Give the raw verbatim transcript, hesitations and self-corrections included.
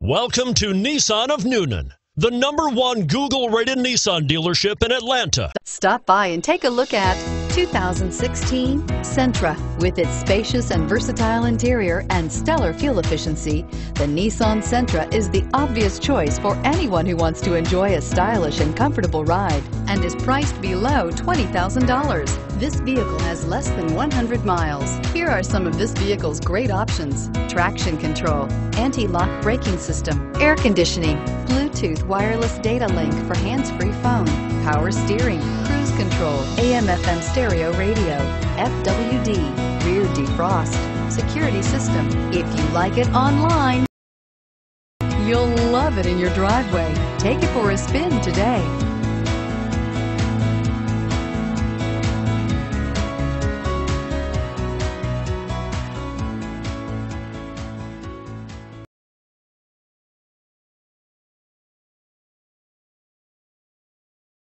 Welcome to Nissan of Newnan, the number one Google-rated Nissan dealership in Atlanta. Stop by and take a look at two thousand sixteen Sentra. With its spacious and versatile interior and stellar fuel efficiency, the Nissan Sentra is the obvious choice for anyone who wants to enjoy a stylish and comfortable ride and is priced below twenty thousand dollars. This vehicle has less than one hundred miles. Here are some of this vehicle's great options: traction control, anti-lock braking system, air conditioning, Bluetooth wireless data link for hands-free phone, power steering, cruise control, A M F M stereo radio, F W D, rear defrost, security system. If you like it online, you'll love it in your driveway. Take it for a spin today.